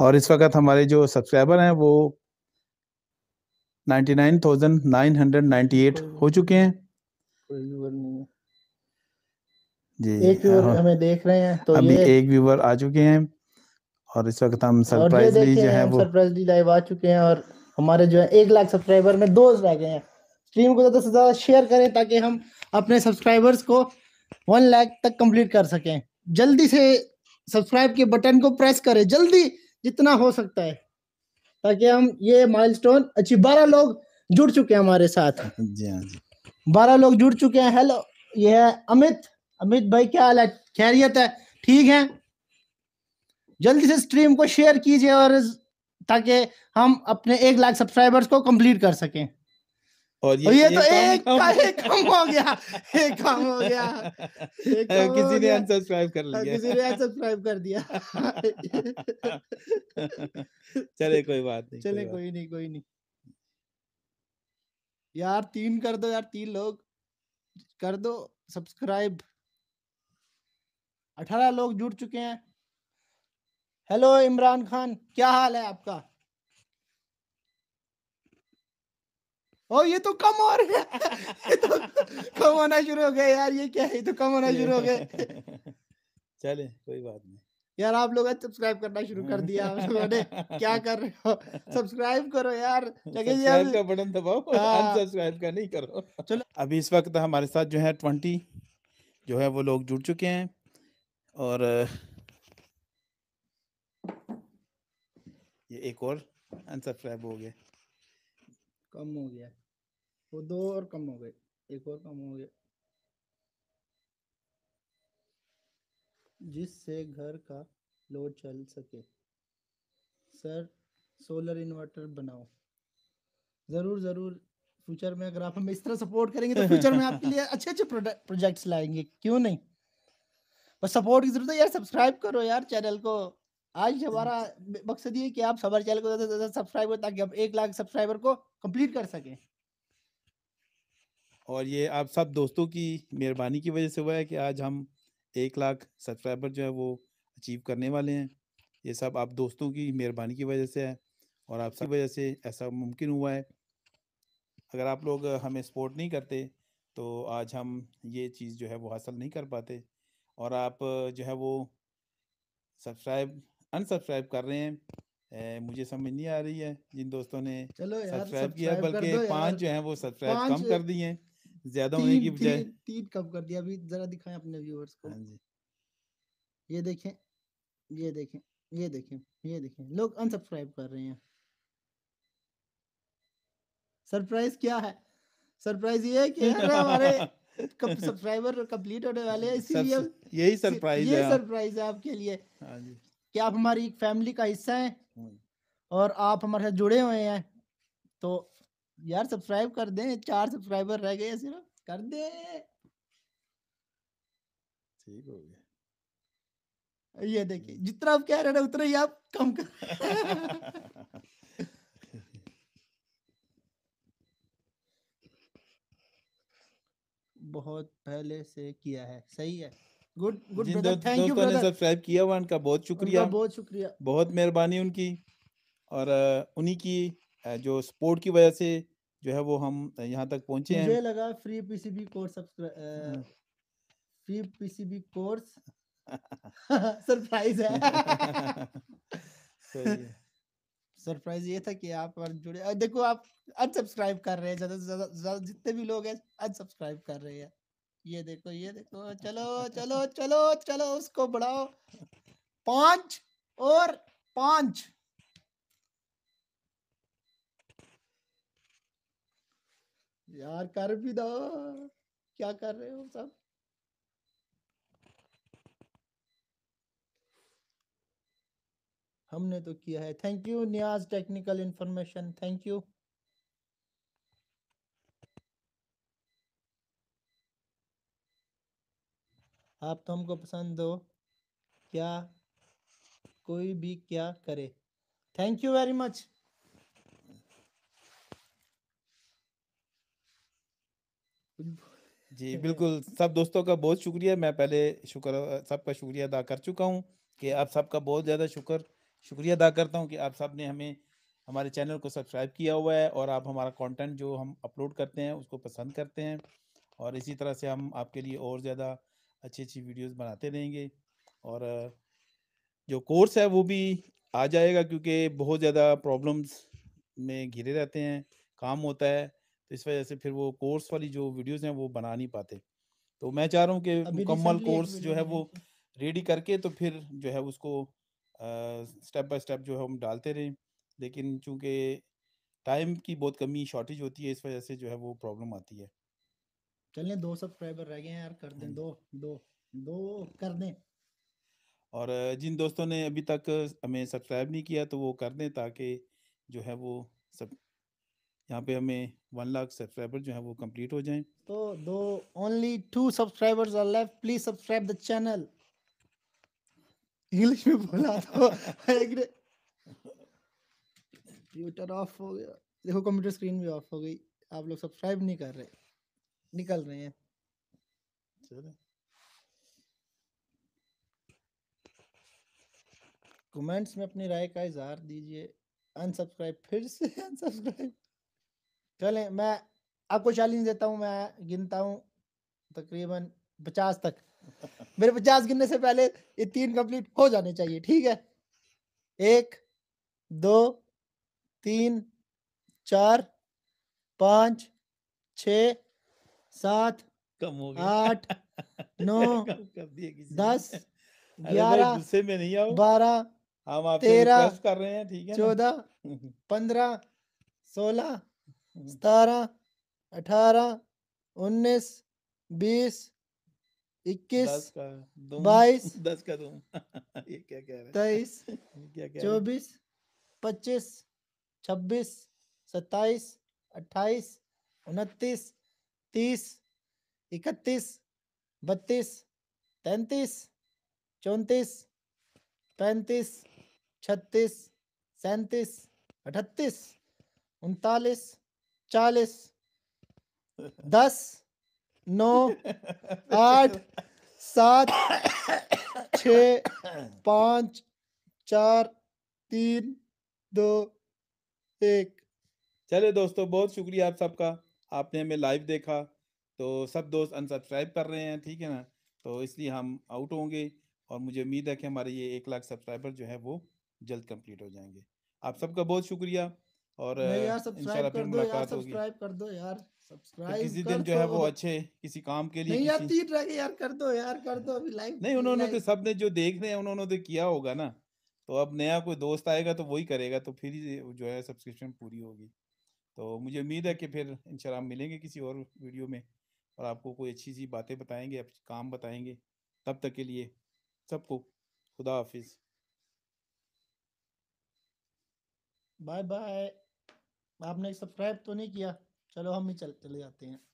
और इस वक्त हमारे जो सब्सक्राइबर हैं वो 99,998 हो चुके हैं। जी, एक व्यूअर हमें देख रहे हैं, तो अभी एक व्यूअर आ चुके हैं और इस वक्त हम सरप्राइजली जो है वो सरप्राइजली लाइव आ चुके हैं और हमारे जो है 1 लाख सब्सक्राइबर में 2 रह गए हैं। स्ट्रीम को ज्यादा से ज्यादा शेयर करें ताकि हम अपने सब्सक्राइबर्स को 1 लाख तक कंप्लीट कर सकें। जल्दी से सब्सक्राइब के बटन को प्रेस करें, जल्दी जितना हो सकता है, ताकि हम ये माइलस्टोन अच्छी 12 लोग जुड़ चुके हैं हमारे साथ। जी हाँ जी, 12 लोग जुड़ चुके हैं। हेलो, ये है अमित। अमित भाई क्या हाल है, खैरियत है, ठीक है? जल्दी से स्ट्रीम को शेयर कीजिए और ताकि हम अपने 1 लाख सब्सक्राइबर्स को कंप्लीट कर सकें। और ये तो एक काम हो गया, एक काम हो गया, किसी ने अनसब्सक्राइब कर लिया, किसी ने अनसब्सक्राइब कर दिया। चले कोई बात नहीं, चले कोई नहीं यार, 3 कर दो यार, 3 लोग कर दो सब्सक्राइब। 18 लोग जुड़ चुके हैं। हेलो इमरान खान, क्या हाल है आपका? ओ ये तो कम हो रहा है, ये तो कम होना शुरू हो गया यार, ये क्या है, ये तो कम होना शुरू हो गए। चले कोई बात नहीं यार, आप लोग सब्सक्राइब करना शुरू कर दिया, क्या कर रहे हो, सब्सक्राइब करो यार, सब्सक्राइब का बटन दबाओ, अनसब्सक्राइब का नहीं करो। चलो अभी इस वक्त हमारे साथ जो है 20 जो है वो लोग जुड़ चुके हैं और ये एक और अनसब्सक्राइब हो गया, कम हो गया, वो 2 और कम हो गए, एक और कम हो गया। जिससे घर का लोड चल सके। सर सोलर इन्वर्टर बनाओ। जरूर जरूर, फ्यूचर में अगर आप हमें इस तरह सपोर्ट करेंगे तो फ्यूचर में आपके लिए अच्छे अच्छे प्रोजेक्ट्स लाएंगे, क्यों नहीं। बस सपोर्ट की जरूरत है यार, सब्सक्राइब करो यार चैनल को। आज हमारा मकसद ये है कि आप हमारे चैनल को ज्यादा से ज्यादा सब्सक्राइब करें ताकि हम 1 लाख सब्सक्राइबर को कंप्लीट कर सकें। और ये आप सब दोस्तों की मेहरबानी की वजह से हुआ है कि आज हम 1 लाख सब्सक्राइबर जो है वो अचीव करने वाले हैं। ये सब आप दोस्तों की मेहरबानी की वजह से है और आप सब वजह से ऐसा मुमकिन हुआ है। अगर आप लोग हमें सपोर्ट नहीं करते तो आज हम ये चीज़ जो है वो हासिल नहीं कर पाते। और आप जो है वो सब्सक्राइब अनसब्सक्राइब कर रहे हैं, मुझे समझ नहीं आ रही है जिन दोस्तों ने सब्सक्राइब किया, बल्कि 5 जो हैं वो सब्सक्राइब कम कर दिए हैं, ज्यादा होने की बजाय 3 कम कर दिया। अभी जरा दिखाएं अपने व्यूअर्स को। हाँ जी, ये देखें, ये देखें, ये देखें, ये देखें, लोग अनसब्सक्राइब कर रहे हैं। सरप्राइज क्या है, सरप्राइज ये है कि हमारे सब्सक्राइबर कंप्लीट होने वाले हैं, इसीलिए यही सरप्राइज है, ये सरप्राइज है आपके लिए। हाँ जी, कि आप हमारी एक फैमिली का हिस्सा हैं और आप हमारे साथ जुड़े हुए हैं, तो यार सब्सक्राइब कर दें। 4 सब्सक्राइबर रह गए सिर्फ, कर दें, ठीक हो गया। ये देखिए, जितना आप कह रहे हैं उतना ही आप कम कर। बहुत पहले से किया है, सही है, good good brother, thank you brother. Subscribe किया हुआ उनका बहुत शुक्रिया, बहुत शुक्रिया, बहुत मेहरबानी उनकी। और उन्हीं की जो सपोर्ट की वजह से जो है वो हम यहाँ तक पहुँचे हैं। मुझे लगा free PCB course free PCB course surprise है। सरप्राइज ये था कि आप जुड़े, देखो आप अनसब्सक्राइब कर रहे हैं, ज्यादा से ज्यादा जितने भी लोग हैं अनसब्सक्राइब कर रहे हैं। ये देखो, ये देखो, चलो चलो चलो चलो, उसको बढ़ाओ, 5 और 5। यार कर भी दो, क्या कर रहे हो सब। हमने तो किया है, thank you Niyaz technical information, thank you. आप तो हमको पसंद हो, क्या कोई भी क्या करे, थैंक यू वेरी मच। जी बिल्कुल, सब दोस्तों का बहुत शुक्रिया। मैं पहले सबका शुक्रिया अदा कर चुका हूँ कि आप सबका बहुत ज़्यादा शुक्र शुक्रिया अदा करता हूं कि आप सब ने हमें हमारे चैनल को सब्सक्राइब किया हुआ है और आप हमारा कंटेंट जो हम अपलोड करते हैं उसको पसंद करते हैं, और इसी तरह से हम आपके लिए और ज़्यादा अच्छी अच्छी वीडियोस बनाते रहेंगे। और जो कोर्स है वो भी आ जाएगा, क्योंकि बहुत ज़्यादा प्रॉब्लम्स में घिरे रहते हैं, काम होता है, तो इस वजह से फिर वो कोर्स वाली जो वीडियोज़ हैं वो बना नहीं पाते। तो मैं चाह रहा हूँ कि मुकम्मल कोर्स जो है वो रेडी करके तो फिर जो है उसको स्टेप बाय स्टेप जो है हम डालते रहें, लेकिन चूंकि टाइम की बहुत कमी शॉर्टेज होती है इस वजह से जो है वो प्रॉब्लम आती है। चलें 2 सब्सक्राइबर रह गए हैं यार, कर दें, दो कर दें। और जिन दोस्तों ने अभी तक हमें सब्सक्राइब नहीं किया तो वो कर दें, ताकि जो है वो सब यहाँ पे हमें 1 लाख सब्सक्राइबर जो है वो कंप्लीट हो जाएं। तो दो only 2 subscribers are left, please subscribe the channel. English में बोला तो ट्विटर ऑफ हो गया, देखो कंप्यूटर स्क्रीन भी ऑफ हो गई, आप लोग सब्सक्राइब नहीं कर रहे, निकल रहे हैं। कमेंट्स में अपनी राय का इजहार दीजिए। अनसब्सक्राइब, फिर से अनसब्सक्राइब। चलें, मैं आपको चैलेंज देता हूं, मैं गिनता हूं तकरीबन 50 तक। मेरे 50 गिनने से पहले ये 3 कंप्लीट हो जाने चाहिए, ठीक है? 1 2 3 4 5 6 7 कम हो गया, 8 7 6 5 4 3 2 1। चले दोस्तों, बहुत शुक्रिया आप सबका, आपने हमें लाइव देखा। तो सब दोस्त अनसब्सक्राइब कर रहे हैं, ठीक है ना, तो इसलिए हम आउट होंगे, और मुझे उम्मीद है कि हमारे ये 1 लाख सब्सक्राइबर जो है वो जल्द कंप्लीट हो जाएंगे। आप सबका बहुत शुक्रिया, और इंशाल्लाह फिर मुलाकात होगी। किसी दिन जो है वो अच्छे किसी काम के लिए नहीं, उन्होंने तो सबने जो देख रहे हैं उन्होंने तो किया होगा ना, तो अब नया कोई दोस्त आएगा तो वही करेगा, तो फिर जो है सब्सक्रिप्शन पूरी होगी। तो मुझे उम्मीद है कि फिर इंशाल्लाह मिलेंगे किसी और वीडियो में, और आपको कोई अच्छी सी बातें बताएंगे, काम बताएंगे। तब तक के लिए सबको खुदा हाफिज, बाय बाय। आपने सब्सक्राइब तो नहीं किया, चलो हम ही चले जाते हैं।